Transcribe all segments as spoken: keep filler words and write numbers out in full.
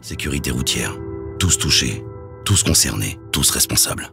Sécurité routière. Tous touchés, tous concernés, tous responsables.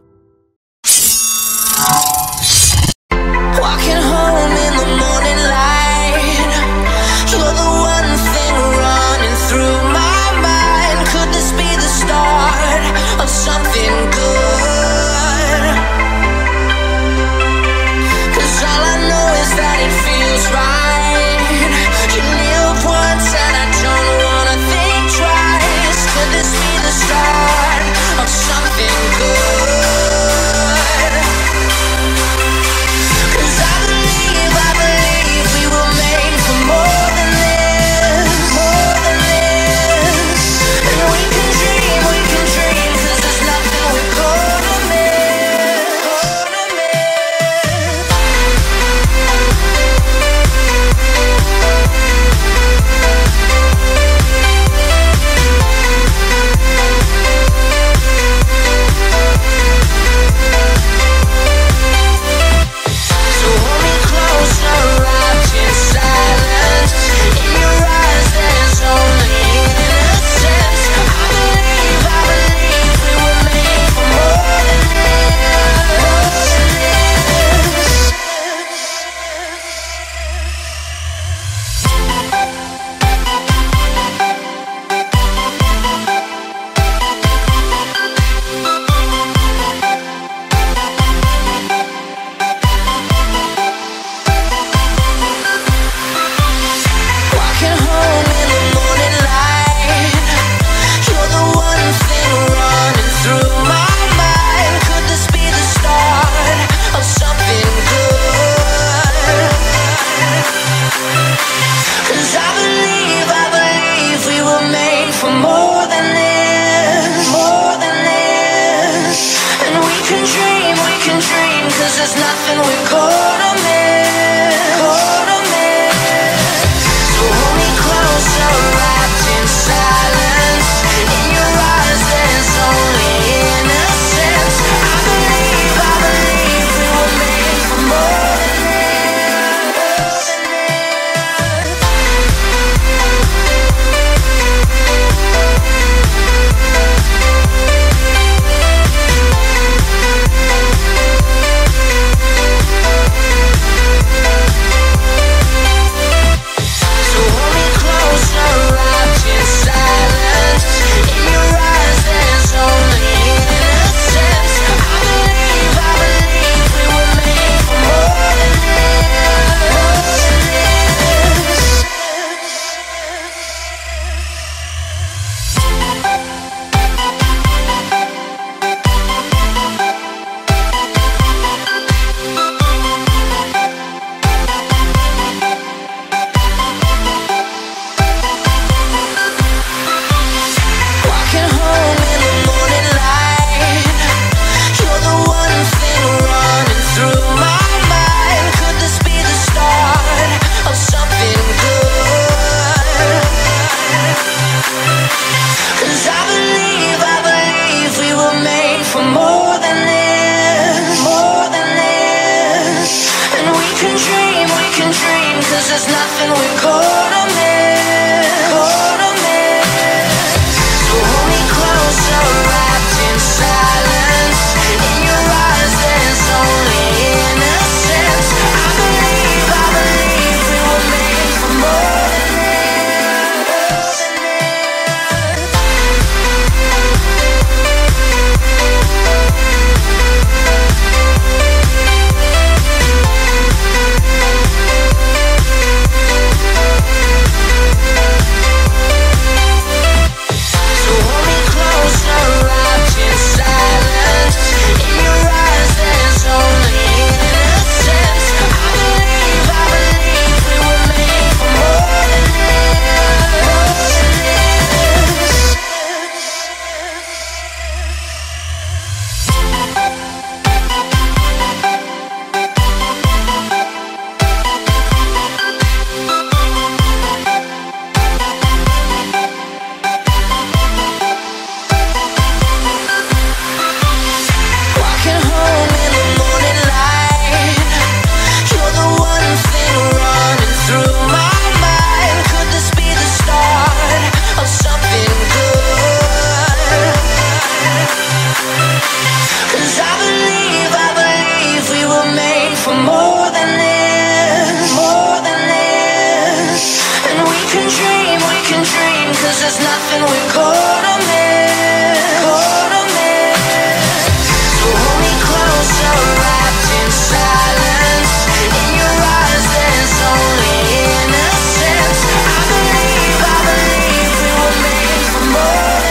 'Cause I believe, I believe we were made for more than this, more than this. And we can dream, we can dream, 'cause there's nothing we're gonna miss, gonna miss. So hold me closer, wrapped in silence. In your eyes there's only innocence. I believe, I believe we were made for more.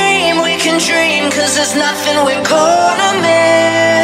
Dream, we can dream, 'cause there's nothing we're gonna miss.